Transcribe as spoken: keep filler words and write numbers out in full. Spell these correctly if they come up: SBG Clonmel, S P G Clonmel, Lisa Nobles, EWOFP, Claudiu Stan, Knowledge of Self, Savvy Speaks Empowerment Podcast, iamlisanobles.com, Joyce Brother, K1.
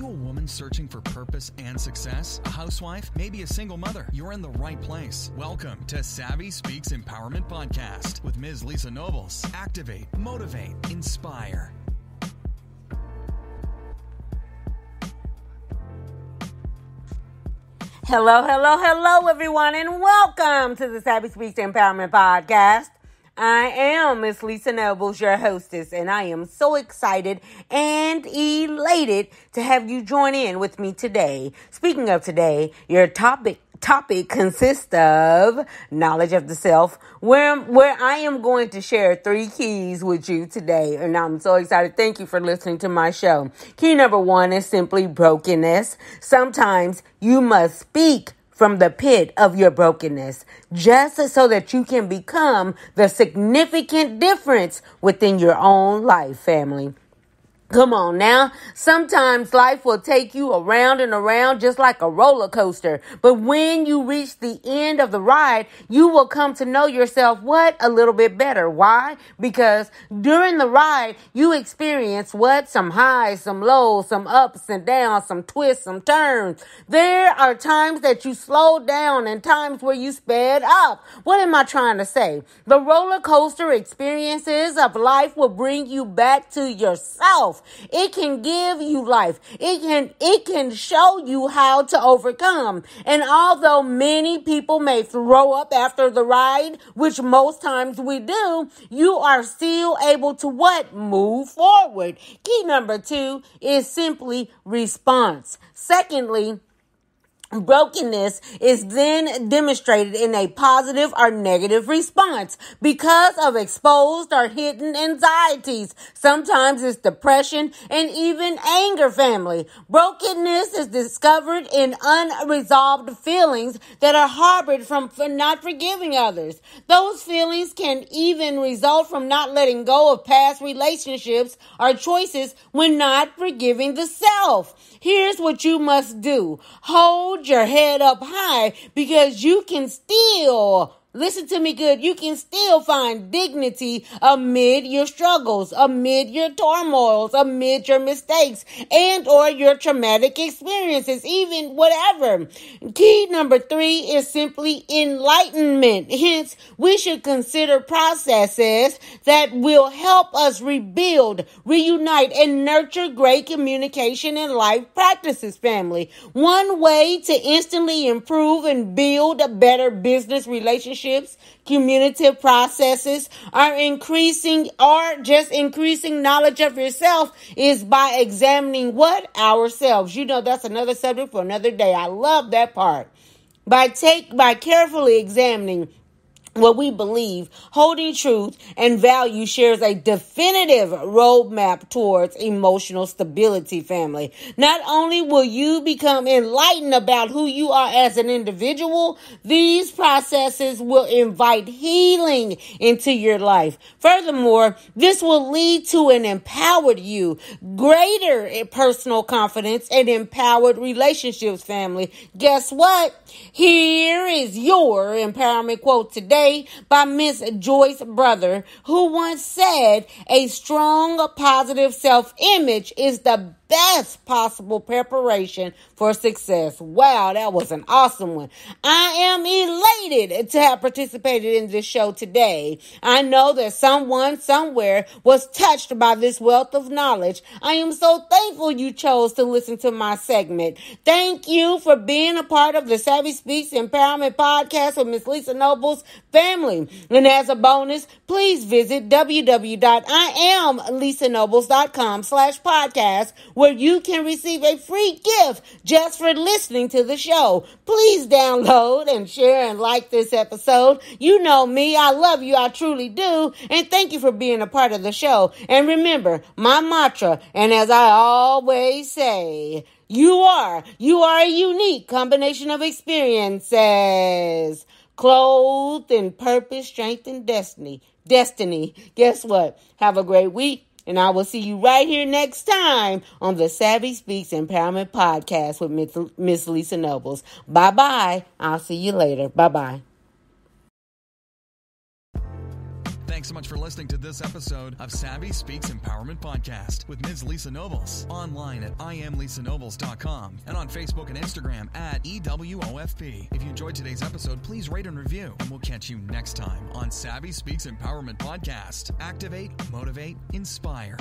you a woman searching for purpose and success? A housewife? Maybe a single mother? You're in the right place. Welcome to Savvy Speaks Empowerment Podcast with Miz Lisa Nobles. Activate, motivate, inspire. Hello, hello, hello, everyone, and welcome to the Savvy Speaks Empowerment Podcast. I am Miss Lisa Nobles, your hostess, and I am so excited and elated to have you join in with me today. Speaking of today, your topic topic consists of knowledge of the self, where, where I am going to share three keys with you today, and I'm so excited. Thank you for listening to my show. Key number one is simply brokenness. Sometimes you must speak from the pit of your brokenness, just so that you can become the significant difference within your own life, family. Come on now. Sometimes life will take you around and around just like a roller coaster. But when you reach the end of the ride, you will come to know yourself what? A little bit better. Why? Because during the ride, you experience what? Some highs, some lows, some ups and downs, some twists, some turns. There are times that you slowed down and times where you sped up. What am I trying to say? The roller coaster experiences of life will bring you back to yourself. It can give you life. It can, it can show you how to overcome. And although many people may throw up after the ride, which most times we do, you are still able to what? Move forward. Key number two is simply response. Secondly, brokenness is then demonstrated in a positive or negative response because of exposed or hidden anxieties. Sometimes it's depression and even anger, family. Brokenness is discovered in unresolved feelings that are harbored from not forgiving others. Those feelings can even result from not letting go of past relationships or choices when not forgiving the self. Here's what you must do. Hold your head up high, because you can still, listen to me good, you can still find dignity amid your struggles, amid your turmoils, amid your mistakes, and or your traumatic experiences, even whatever. Key number three is simply enlightenment. Hence, we should consider processes that will help us rebuild, reunite, and nurture great communication and life practices, family. One way to instantly improve and build a better business relationship, communicative processes are increasing or just increasing knowledge of yourself is by examining what? Ourselves. You know, that's another subject for another day. I love that part. By take by carefully examining what we believe, holding truth and value shares a definitive roadmap towards emotional stability, family. Not only will you become enlightened about who you are as an individual, these processes will invite healing into your life. Furthermore, this will lead to an empowered you, greater personal confidence, and empowered relationships, family. Guess what? Here is your empowerment quote today by Miss Joyce Brother, who once said, "A strong, positive self-image is the best possible preparation for success." Wow, that was an awesome one. I am elated to have participated in this show today. I know that someone somewhere was touched by this wealth of knowledge. I am so thankful you chose to listen to my segment. Thank you for being a part of the Savvy Speaks Empowerment Podcast with Miss Lisa Nobles, family. And as a bonus, please visit w w w dot i am lisa nobles dot com slash podcast, where you can receive a free gift just for listening to the show. Please download and share and like this episode. You know me. I love you. I truly do. And thank you for being a part of the show. And remember my mantra, and as I always say, you are, you are a unique combination of experiences, clothed in purpose, strength, and destiny. Destiny. Guess what? Have a great week. And I will see you right here next time on the Savvy Speaks Empowerment Podcast with Miss Lisa Nobles. Bye-bye. I'll see you later. Bye-bye. Thanks so much for listening to this episode of Savvy Speaks Empowerment Podcast with Miz Lisa Nobles, online at i am lisa nobles dot com and on Facebook and Instagram at E W O F P. If you enjoyed today's episode, please rate and review, and we'll catch you next time on Savvy Speaks Empowerment Podcast. Activate, motivate, inspire.